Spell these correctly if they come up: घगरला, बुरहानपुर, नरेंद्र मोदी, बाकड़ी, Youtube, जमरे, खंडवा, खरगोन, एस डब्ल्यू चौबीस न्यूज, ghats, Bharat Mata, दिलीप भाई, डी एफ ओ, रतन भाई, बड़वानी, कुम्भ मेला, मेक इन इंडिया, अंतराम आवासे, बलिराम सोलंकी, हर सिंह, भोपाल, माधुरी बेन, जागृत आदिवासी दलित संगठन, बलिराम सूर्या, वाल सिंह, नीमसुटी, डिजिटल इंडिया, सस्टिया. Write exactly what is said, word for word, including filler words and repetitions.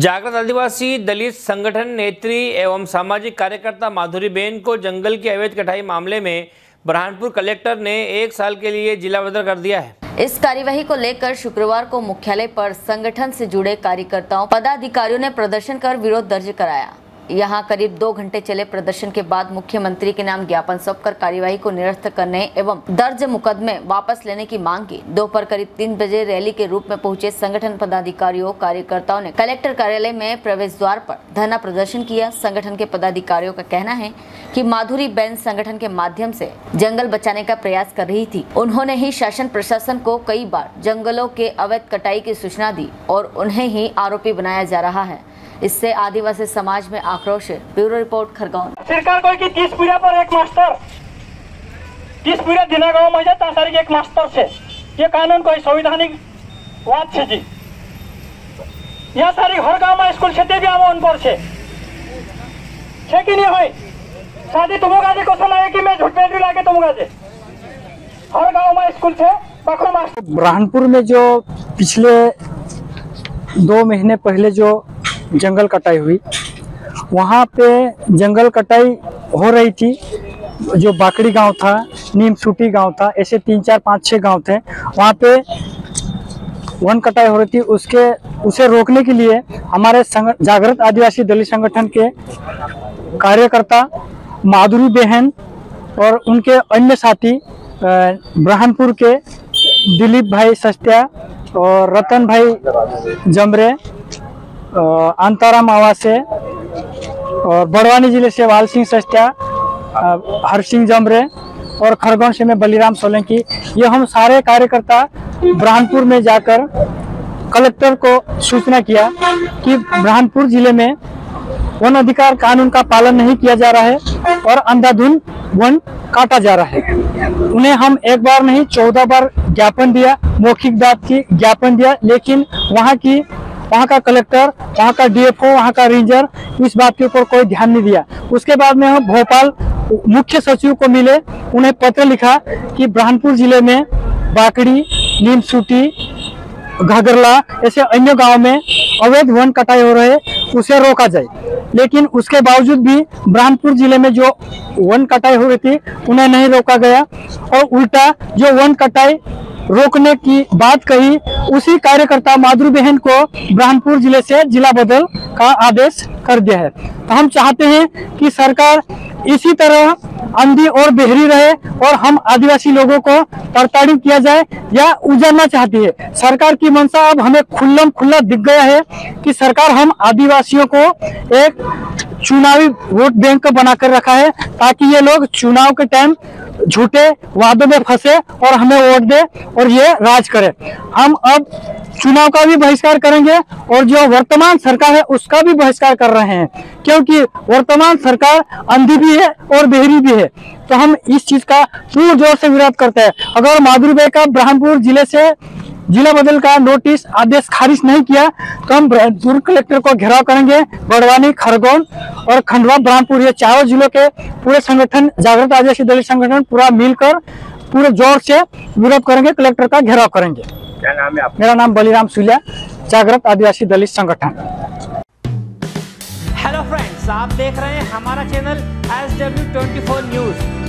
जागृत आदिवासी दलित संगठन नेत्री एवं सामाजिक कार्यकर्ता माधुरी बेन को जंगल की अवैध कटाई मामले में बुरहानपुर कलेक्टर ने एक साल के लिए जिला बदर कर दिया है। इस कार्यवाही को लेकर शुक्रवार को मुख्यालय पर संगठन से जुड़े कार्यकर्ताओं पदाधिकारियों ने प्रदर्शन कर विरोध दर्ज कराया। यहाँ करीब दो घंटे चले प्रदर्शन के बाद मुख्यमंत्री के नाम ज्ञापन सौंप कर कार्यवाही को निरस्त करने एवं दर्ज मुकदमे वापस लेने की मांग की। दोपहर करीब तीन बजे रैली के रूप में पहुंचे संगठन पदाधिकारियों कार्यकर्ताओं ने कलेक्टर कार्यालय में प्रवेश द्वार पर धरना प्रदर्शन किया। संगठन के पदाधिकारियों का कहना है कि माधुरी बेन संगठन के माध्यम से जंगल बचाने का प्रयास कर रही थी। उन्होंने ही शासन प्रशासन को कई बार जंगलों के अवैध कटाई की सूचना दी और उन्हें ही आरोपी बनाया जा रहा है। इससे आदिवासी समाज में आक्रोश है। Bureau report खरगोन। सरकार कोई की तीस पीढ़िया पर एक मास्टर, तीस पीढ़िया दिना गाँव में जाता सारी एक मास्टर से ये कानून कोई संवैधानिक बात है जी। यह सारी हर गाँव में स्कूल छेते भी हम उन पर से छे कि नहीं होई शादी तुम गाजे को सुनाए कि मैं झूठ बैठ लाके तुम गाजे हर गाँव में स्कूल छे बखो मास्टर। बुरहानपुर में जो पिछले दो महीने पहले जो जंगल कटाई हुई, वहाँ पे जंगल कटाई हो रही थी। जो बाकड़ी गांव था, नीमसुटी गांव था, ऐसे तीन चार पाँच छः गांव थे, वहाँ पे वन कटाई हो रही थी। उसके उसे रोकने के लिए हमारे जागृत आदिवासी दलित संगठन के कार्यकर्ता माधुरी बेहन और उनके अन्य साथी बुरहानपुर के दिलीप भाई सस्टिया और रतन भाई जमरे, अंतराम आवासे और बड़वानी जिले से वाल सिंह सस्टिया, हर सिंह जमरे और खरगोन से मैं बलिराम सोलंकी, ये हम सारे कार्यकर्ता बुरहानपुर में जाकर कलेक्टर को सूचना किया कि बुरहानपुर जिले में वन अधिकार कानून का पालन नहीं किया जा रहा है और अंधाधुंध वन काटा जा रहा है। उन्हें हम एक बार नहीं चौदह बार ज्ञापन दिया, मौखिक बात की ज्ञापन दिया, लेकिन वहाँ की वहाँ का कलेक्टर, वहाँ का डी एफ ओ, वहाँ का रेंजर इस बात के ऊपर कोई ध्यान नहीं दिया। उसके बाद में हम भोपाल मुख्य सचिव को मिले, उन्हें पत्र लिखा कि बुरहानपुर जिले में बाकड़ी, नीमसुटी, घगरला ऐसे अन्य गांव में अवैध वन कटाई हो रहे, उसे रोका जाए। लेकिन उसके बावजूद भी बुरहानपुर जिले में जो वन कटाई हो रही थी उन्हें नहीं रोका गया और उल्टा जो वन कटाई रोकने की बात कही उसी कार्यकर्ता माधुरी बहन को बुरहानपुर जिले से जिला बदल का आदेश कर दिया है। तो हम चाहते हैं कि सरकार इसी तरह अंधी और बहरी रहे और हम आदिवासी लोगों को प्रताड़ित किया जाए या उजाड़ना चाहती है। सरकार की मंशा अब हमें खुल्लम खुल्ला दिख गया है कि सरकार हम आदिवासियों को एक चुनावी वोट बैंक बनाकर रखा है ताकि ये लोग चुनाव के टाइम झूठे वादों में फंसे और हमें वोट दे और ये राज करे। हम अब चुनाव का भी बहिष्कार करेंगे और जो वर्तमान सरकार है उसका भी बहिष्कार कर रहे हैं, क्योंकि वर्तमान सरकार अंधी भी है और बहरी भी है। तो हम इस चीज का पूर्ण जोर से विरोध करते हैं। अगर माधुरी बेन का बुरहानपुर जिले से जिला बदल का नोटिस आदेश खारिज नहीं किया तो हम बुरहानपुर कलेक्टर को घेराव करेंगे। बड़वानी, खरगोन और खंडवा, बुरहानपुर, ये चारों जिलों के पूरे संगठन जागृत आदिवासी दलित संगठन पूरा मिलकर पूरे जोर से विरोध करेंगे, कलेक्टर का घेराव करेंगे। क्या नाम है आपका? मेरा नाम बलिराम सूर्या, जागृत आदिवासी दलित संगठन। हेलो फ्रेंड्स, आप देख रहे हैं हमारा चैनल एस डब्ल्यू चौबीस न्यूज।